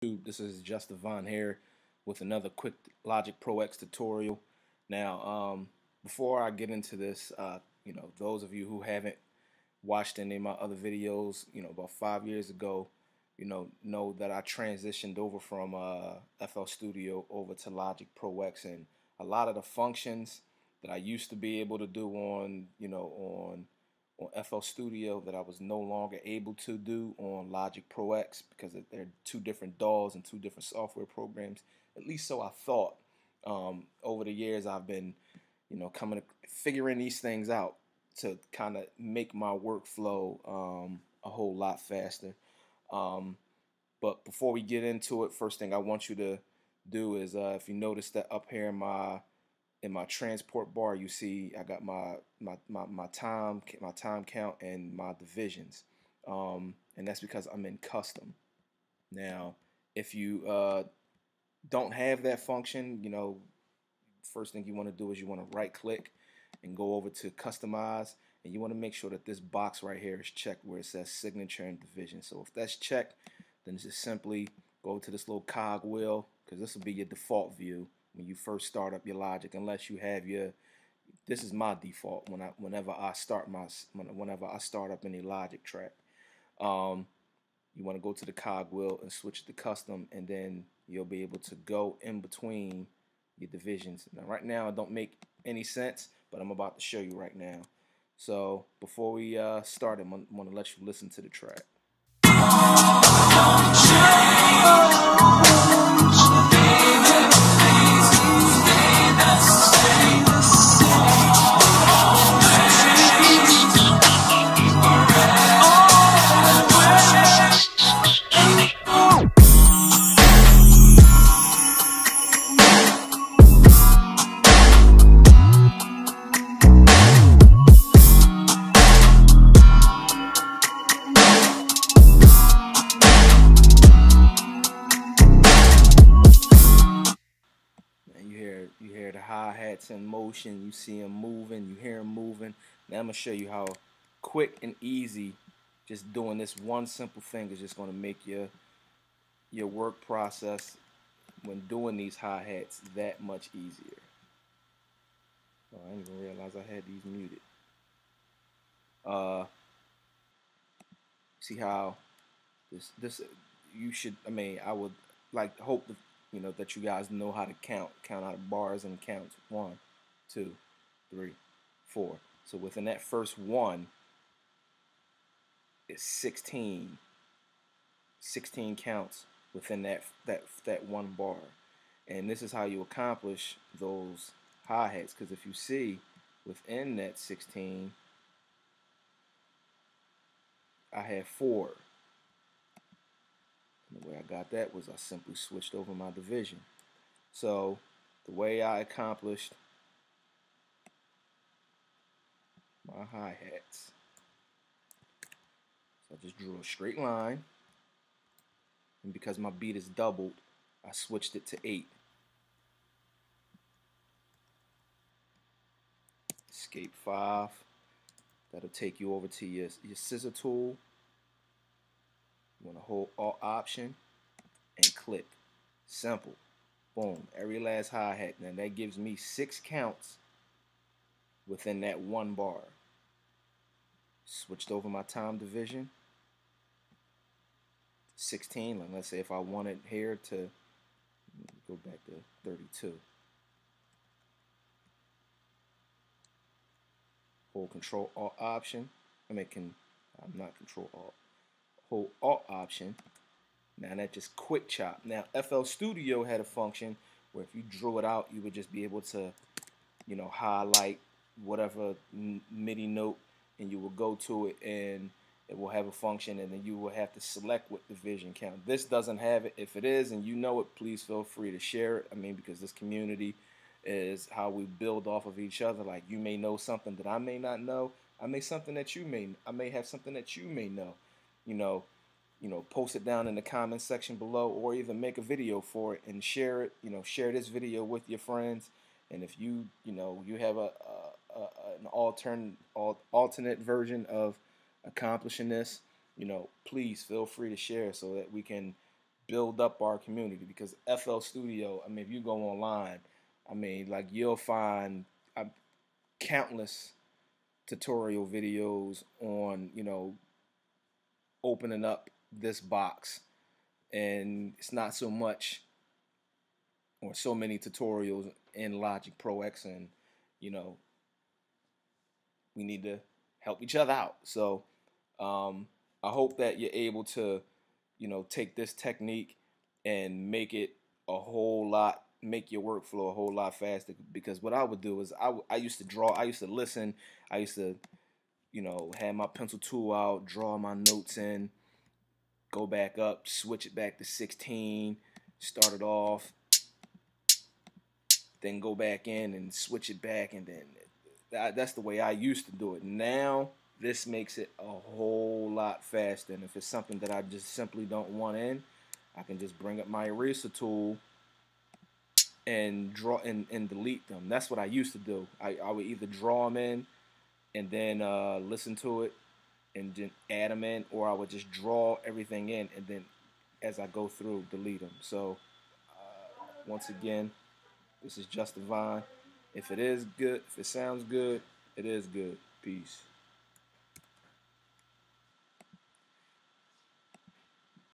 This is JusDvine here with another quick Logic Pro X tutorial. Now, before I get into this, you know, those of you who haven't watched any of my other videos, you know, about 5 years ago, you know that I transitioned over from FL Studio over to Logic Pro X, and a lot of the functions that I used to be able to do on, you know, on FL Studio that I was no longer able to do on Logic Pro X because they're two different DAWs and two different software programs. At least so I thought. Over the years I've been, you know, figuring these things out to kind of make my workflow a whole lot faster. But before we get into it, first thing I want you to do is if you notice that up here in my transport bar, you see I got my time count and my divisions, and that's because I'm in custom. Now, if you don't have that function, you know, first thing you want to do is you want to right click and go over to customize, and you want to make sure that this box right here is checked where it says signature and division. So if that's checked, then just simply go to this little cog wheel, because this will be your default view when you first start up your Logic, unless you have your, this is my default when whenever I start up any Logic track. You want to go to the cog wheel and switch to custom, and then you'll be able to go in between your divisions. Now, right now it don't make any sense, but I'm about to show you right now. So before we start, I want to let you listen to the track. Hi-hats in motion, you see them moving, you hear them moving. Now I'm going to show you how quick and easy just doing this one simple thing is just going to make your work process when doing these hi-hats that much easier. Oh, I didn't even realize I had these muted. See how this you should, I mean, I would like hope the, you know, that you guys know how to count out of bars and counts. 1, 2, 3, 4. So within that first one is 16. 16 counts within that one bar. And this is how you accomplish those hi-hats, because if you see within that 16, I had 4. And the way I got that was I simply switched over my division. So the way I accomplished my hi-hats, so I just drew a straight line, and because my beat is doubled, I switched it to 8. Escape 5. That'll take you over to your scissor tool. You want to hold Alt Option and click. Simple. Boom. Every last hi-hat. Now that gives me 6 counts within that one bar. Switched over my time division. 16. And let's say if I wanted here to go back to 32. Hold Control Alt Option. I mean, I'm not Control Alt. Hold Alt Option. Now that just quick chop. Now FL Studio had a function where if you drew it out, you would just be able to, you know, highlight whatever MIDI note, and you will go to it, and it will have a function, and then you will have to select what division count. This doesn't have it. If it is, and you know it, please feel free to share it. I mean, because this community is how we build off of each other. Like, you may know something that I may not know. I may have something that you may know. You know, post it down in the comment section below, or even make a video for it and share it. You know, share this video with your friends. And if you have an alternate version of accomplishing this, you know, please feel free to share so that we can build up our community, because FL Studio, I mean, if you go online, I mean, like, you'll find countless tutorial videos on, you know, opening up this box, and it's not so much or so many tutorials in Logic Pro X, and, you know, we need to help each other out. So I hope that you're able to, you know, take this technique and make it a whole lot, make your workflow a whole lot faster. Because what I would do is I used to draw, I used to listen, I used to, you know, have my pencil tool out, draw my notes in, go back up, switch it back to 16, start it off, then go back in and switch it back, and then that's the way I used to do it. Now this makes it a whole lot faster, and if it's something that I just simply don't want in, I can just bring up my eraser tool and draw and delete them. That's what I used to do. I would either draw them in and then listen to it and then add them in, or I would just draw everything in and then as I go through delete them. So once again, this is JusDvine. If it sounds good, it is good. Peace.